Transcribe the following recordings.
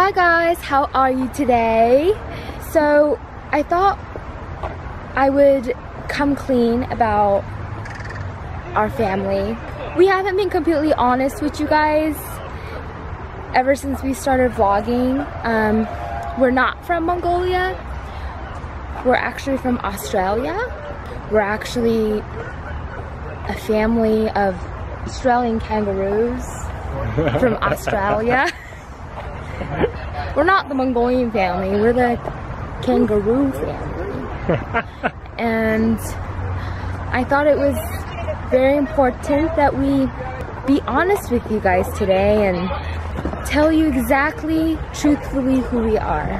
Hi guys, how are you today? So I thought I would come clean about our family. We haven't been completely honest with you guys ever since we started vlogging. We're not from Mongolia. We're actually from Australia. We're actually a family of Australian kangaroos from Australia. We're not the Mongolian family, we're the kangaroo family. And I thought it was very important that we be honest with you guys today and tell you exactly, truthfully, who we are.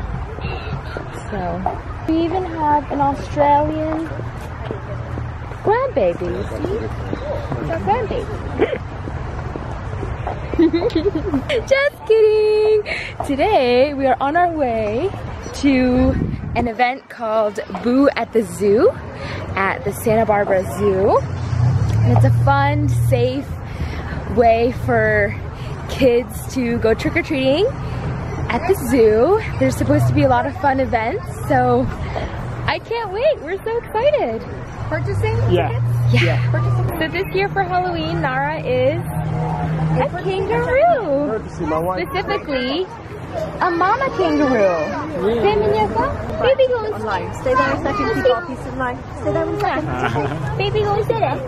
So, we even have an Australian grandbaby, you see? It's our grandbaby. Just kidding! Today we are on our way to an event called Boo at the Zoo at the Santa Barbara Zoo. And it's a fun, safe way for kids to go trick-or-treating at the zoo. There's supposed to be a lot of fun events, so I can't wait! We're so excited! Purchasing tickets? Yeah. Purchasing. So this year for Halloween, Nara is a kangaroo, specifically a mama kangaroo. Stand in yourself, baby go and lie. Stay there a second, keep our peace in line. Stay there a second, baby go and stay there.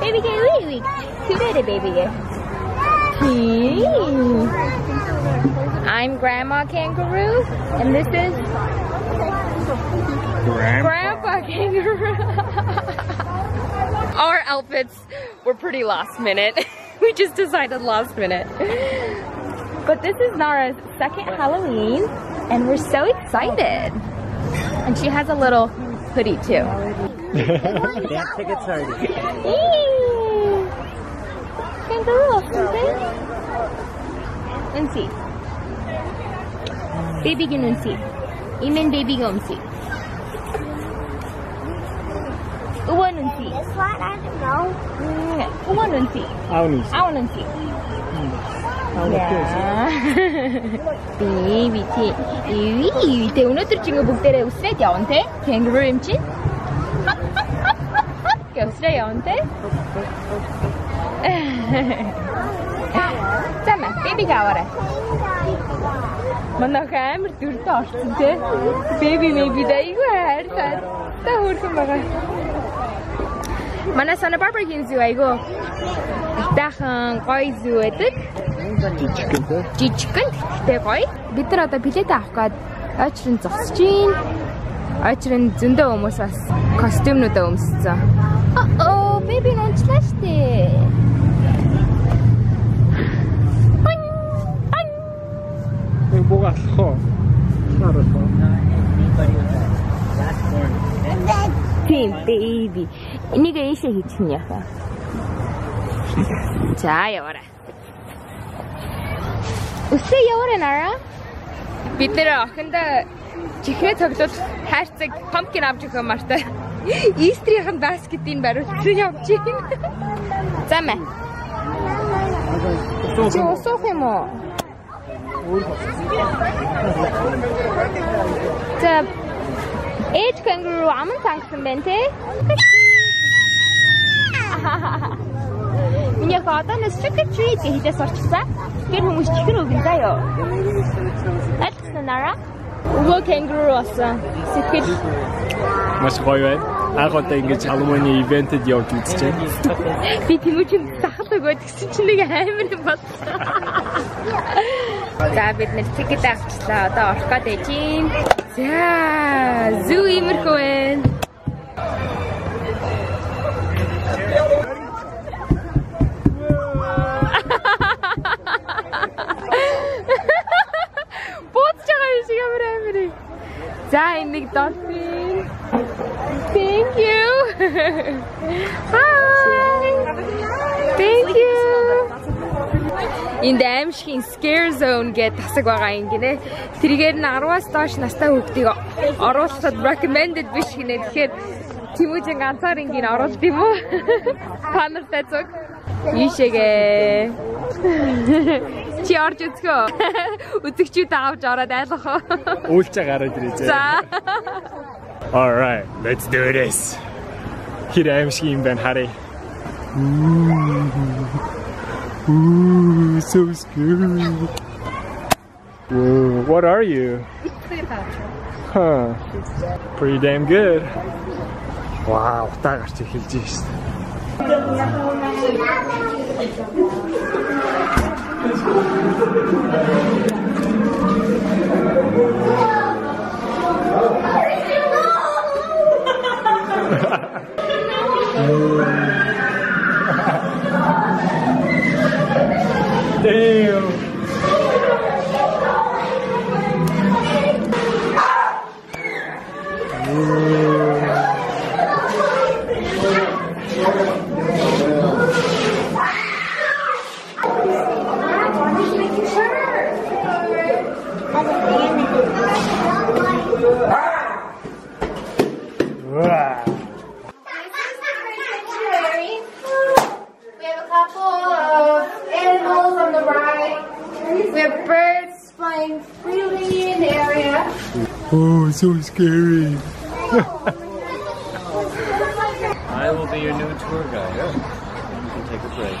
Baby go wee wee, too bad a baby go. I'm Grandma Kangaroo, and this is Grandpa Kangaroo. Our outfits were pretty last minute. We just decided last minute. But this is Nara's second Halloween and we're so excited. And she has a little hoodie too. Dance tickets already. Kangaroo, and see. Baby can see. Even baby can see. It's what I don't know. I want to see. Yeah. Baby, you te uno turchingo buktere usted ya onte kangaroo imchi. Go stay onte. Tamam, baby gawara. Mana kamer turtaş te. Baby maybe da igual her. Ta hurkum baga. Mana Santa Barbara Zoo aygo. Dahan koi zoo etik. Chichkent te koi. Bitra ta bile tahkad. Achrin tsaxchin. Achrin zunda omosas. Costume nu ta omsitsa. Oh, baby non chlashte. An. Ne bogas kho. Narfa. That's one. Baby. Nigga is a hit in your face. Tired. Say your Nara. Peter, and the chicken took the hashtag pumpkin up to come after Eastrian basket in better three of chicken. Same. So, eight kangaroo aman sanksın bente. Minya kağıdan is trick or treat diye sorçsa, gel humuş çıkır o günde ya. Etsin ara. Ulu kangaroo olsa. Sikir. Mas koyuyor. Ağatta ingiliz Almanya eventi diye okutacak. Bir Temuujin tahta koyduksun içinde gelmeni bas. Davetler ticket açsa da arkada için. Yeah, zoo immer going. Both chairs are happening. Dining dolphin. Thank you. Hi. Thank you. In the Amshin scare zone, get Tasagwarain Gine, Trigan Narwas Tash Nasta Huktigo, Oros that recommended Vishin and Kid Temuujin answering in Oros Dimo. Pandas that's okay. You shake it. Чи орж үзгөө. Үзэгчүүд авч ороод айлах уу. Үйлчээ гараад ирээ. За. All right, let's do this. Hier aimschim ben Harry. Ooh, so scary. Whoa, what are you? Huh. Pretty damn good. Wow, that is the hilliest. Damn. Oh, it's so scary. I will be your new tour guide. You can take a break.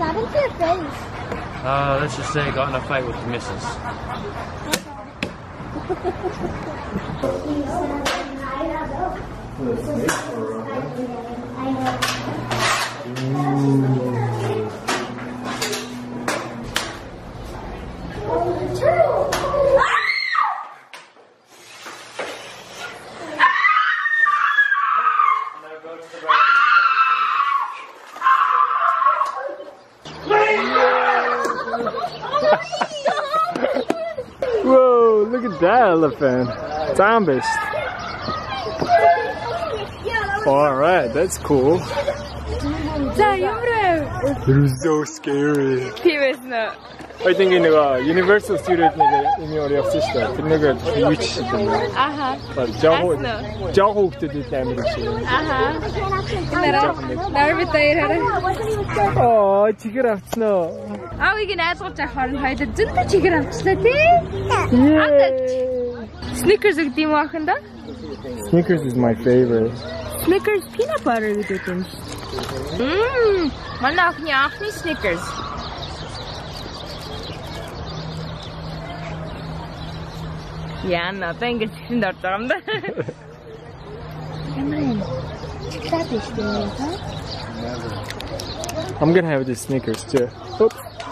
What happened to your friends? Let's just say I got in a fight with the missus. Whoa, look at that elephant. Zombies. Alright, that's cool. It's so scary. I think in the Universal Studios in your sister, Snickers is my favorite. Snickers peanut butter with it. Mmm, Snickers. Yeah, no, thank you. I'm gonna have the Snickers too. Oops.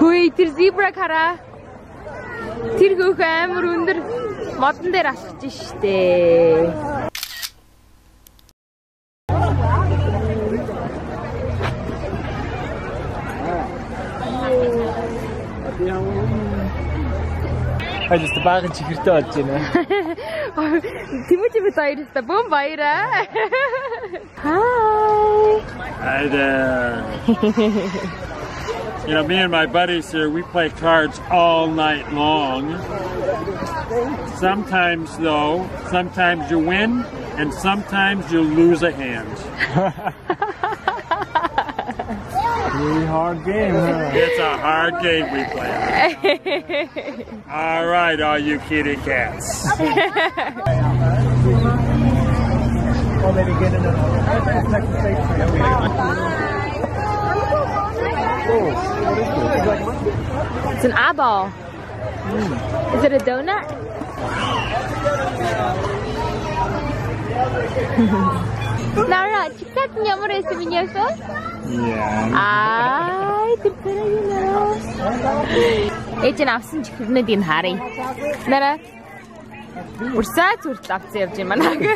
Wait, there's zebra cara. I just a bag and she could touch, you know. Temuujin with I just a bomb biter. Hi. Hi there. You know, me and my buddies here, we play cards all night long. Sometimes, though, sometimes you win and sometimes you lose a hand. Really hard game, huh? It's a hard game we play. All right, all you kitty cats. It's an eyeball. Mm. Is it a donut? Nara, check that number is in your phone? Yeah. I think that you know. It's an absent dignity in Harry. Nara, we're sad to stop saving Manaka.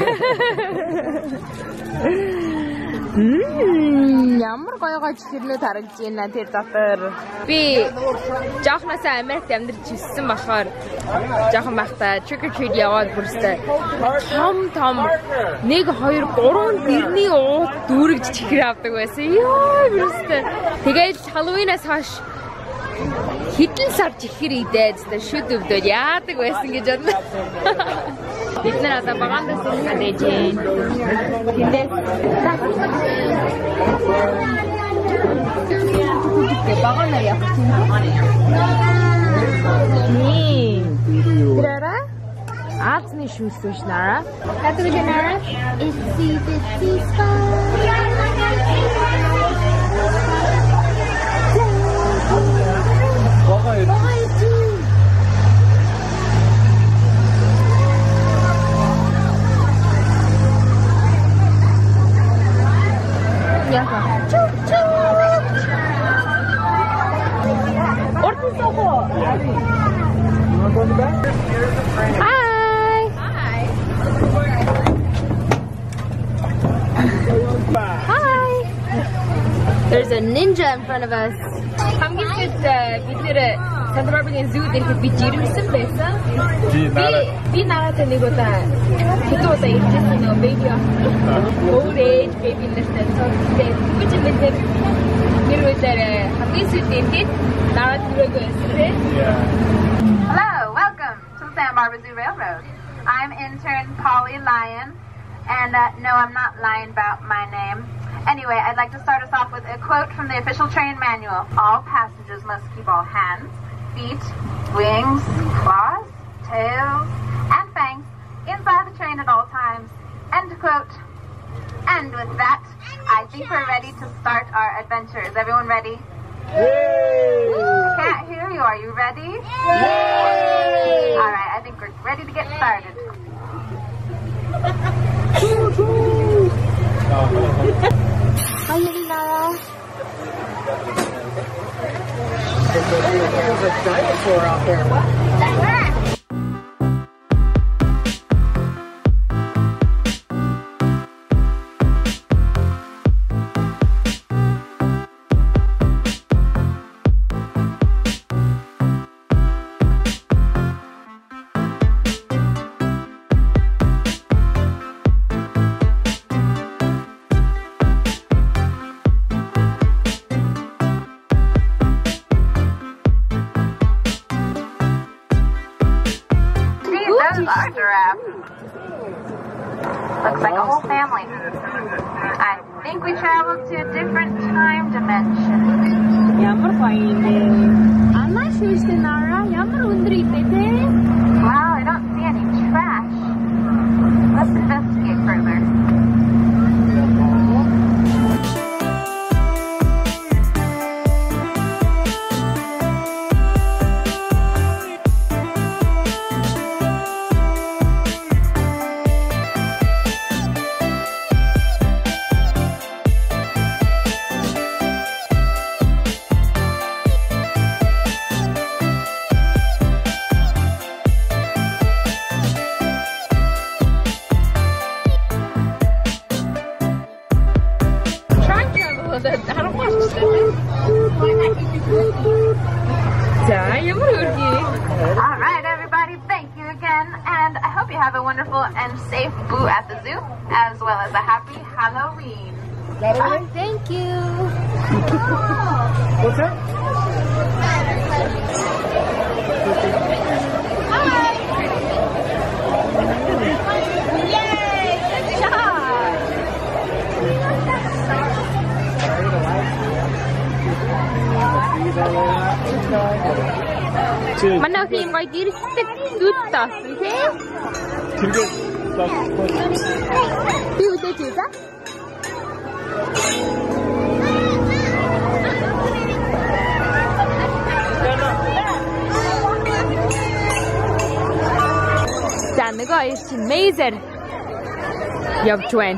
Ямар гоё гоё чихэрлээ тарагж байна тэр дотор. Би жоохноосаа Америкт амьдарч ирсэн болохоор жоохон байхдаа trick or treat яваад бүрстэй. Том 1 2 3 дэрний уу дүүргэж чихэр авдаг байсан. Йоо бүрстэй. Тэгээд Halloween-аас хойш хитэн сар чихэр идээд шүд өвдөд яадаг байсан гэж бодлоо. Бид нэр одоо багандас ирээд байна. Тэгээд багана явах чинь Nara? Aatni shoes Nara. That's what Nara is see the teaspoon. Hi! There's a ninja in front of us. Come get with Santa Barbara Zoo. They could be some Hello, welcome to the Santa Barbara Zoo Railroad. I'm intern Polly Lyon, and no, I'm not lying about my name. Anyway, I'd like to start us off with a quote from the official train manual. All passengers must keep all hands, feet, wings, claws, tails, and fangs inside the train at all times. End quote. And with that, I think we're ready to start our adventure. Is everyone ready? Yay! I can't hear you. Are you ready? Yay! All right, I think we're ready to get started. Hi, Nara. There's a dinosaur out there. What? Our giraffe. Looks like a whole family. I think we traveled to a different time dimension. I'm not sure, Nara. Wow, I don't see any trash. Let's investigate further. Alright everybody, thank you again, and I hope you have a wonderful and safe Boo at the Zoo, as well as a happy Halloween. Thank you! What's that? Hi! Yay! Good job! Man now see my dear stick good stuff, you see? Good stuff. Do you take it? Damn, the guy is amazing. You have twin.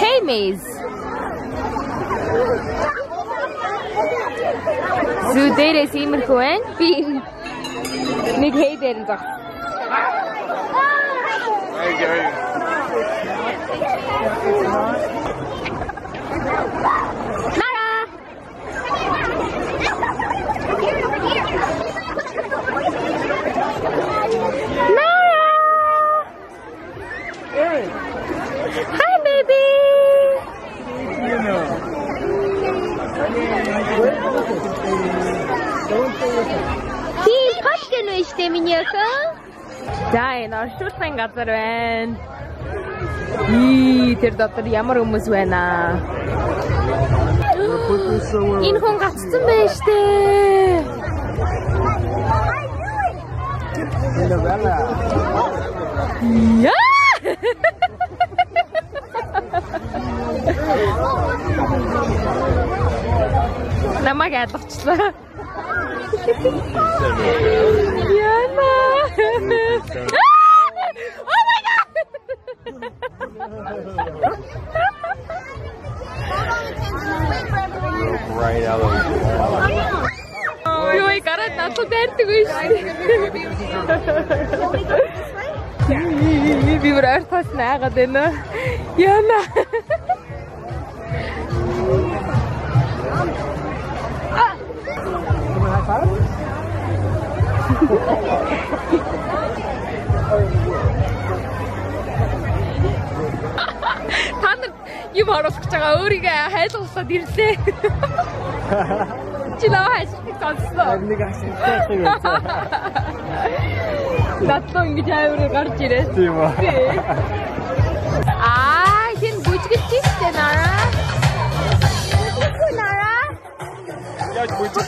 Hey, Maze. Zoo there is him going. Nick hey there is. Hey guys. Fil kaç işte miniyorsun? Dai, no şurtan gatarın. İyi, terdatları yamarımız vena. İnhon kaçtın be işte. Ya! Namag atlamışlar. Yana. Oh my god. Right out of the Oy, karat nasıl dertti bu işte? Bir ortasına kadını. Yana. Таныг юм оруулах гэж өөрийгөө хайлуулсад ирлээ. Чи нөө хайшиг сонслоо. Нэг ашиг хийх юм. Надад ингэж авир гарч ирээ. Тийм үү. Аа, хин бүжгэл чийстэй Нара. Нара. Яаж бүжгэл?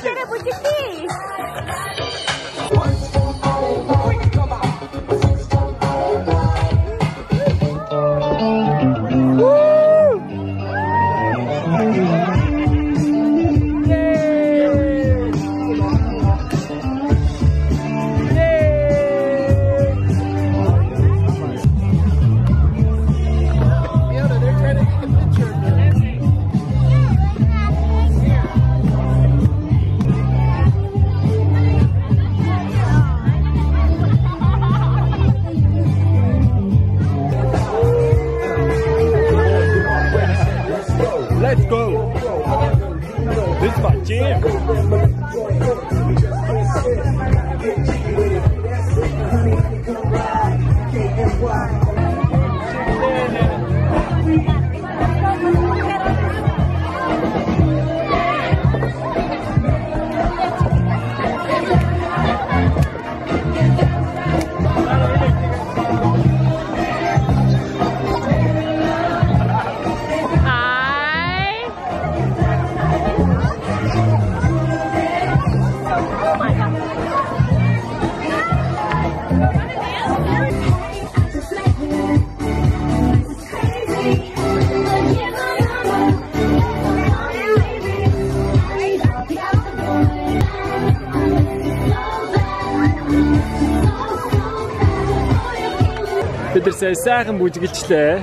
Сайхан бүжиглэлээ.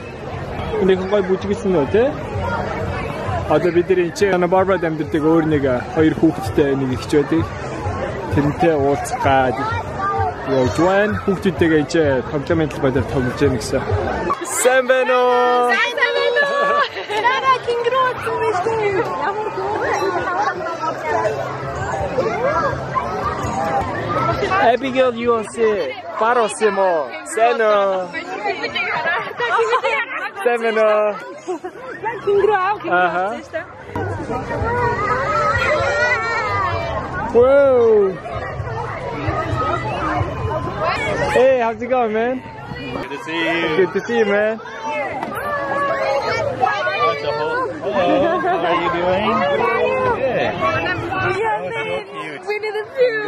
Нэгэн гой бүжиглэн үү те. Одоо бид энэ Santa Barbara амьдардаг өөр нэг хоёр хүүхэдтэй нэг ихчүүдийг тэрнтэй уулзах гээд явж байна. Хүүхдүүдтэйгээ энэ комплиментл бодоор томилж яах гэсэн. Сайн байна уу? Сайн байна уу? Нара кингруу тэмэжтэй. Ямар гоё. Abigail you are sick. Parosimo. Seno. Stemeno. Whoa. Hey, how's it going, man? Good to see you. Good to see you, man. Hello. How are you doing? Good. We did it too.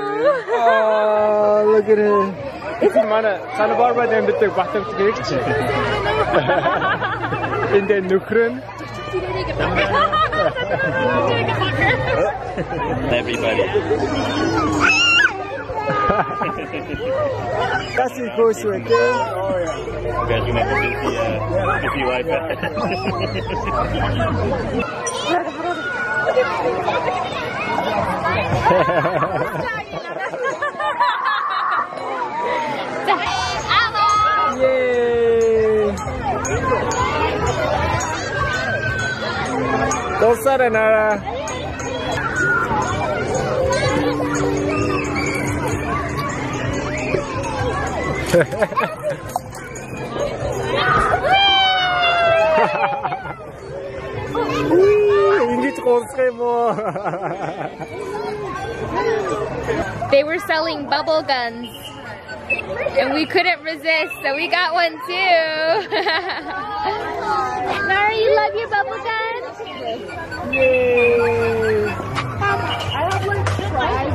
Oh, look at him. Манай Santa Barbara амьдардаг батамч гэрч. Энд нүхрэн. Everybody. That's in course right there. Oh yeah. You guys remember the wife. Dostlar Nara. İngiliz Bonsai more. They were selling bubble guns and we couldn't resist, so we got one too. Nara, you love your bubble gun? Yay. I have one to try.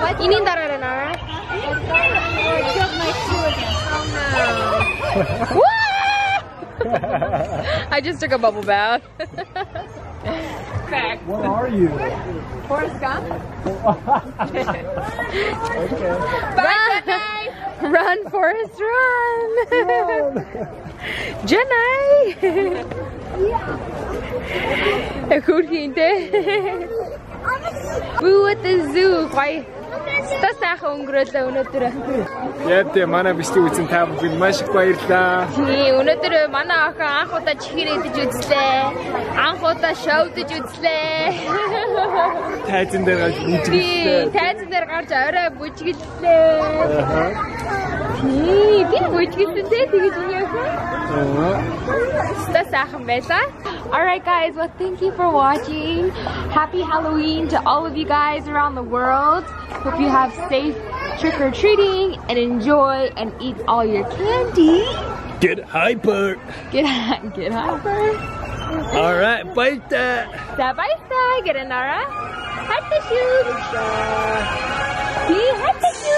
What? You need Nara, Nara? I dropped my shoe again. Oh no. I just took a bubble bath. Back. What are you? Forrest Gump? Okay. Bye, Jenna. Run, Forrest, run. Jenna. Boo at the Zoo. Why? Ятте манай биштэй үзэн та бүхэнд маш их баярлалаа. Тий, өнөөдөр манай охин анх удаа чихрээдэж үзлээ. Анх удаа шоудаж үзлээ. Тайзан дээр гарч үзлээ. Тайзан дээр гарч орой бүжгэллээ. Тий, би бүжгэлсэн дээ тэгж өнөөхөө. Та сайхан байлаа. Alright guys, well thank you for watching. Happy Halloween to all of you guys around the world. Hope you have safe trick-or-treating and enjoy and eat all your candy. Get hyper. Get hyper. Alright, bye that. Bye that. Get a Nara. Heart to shoot. Be heart to shoot.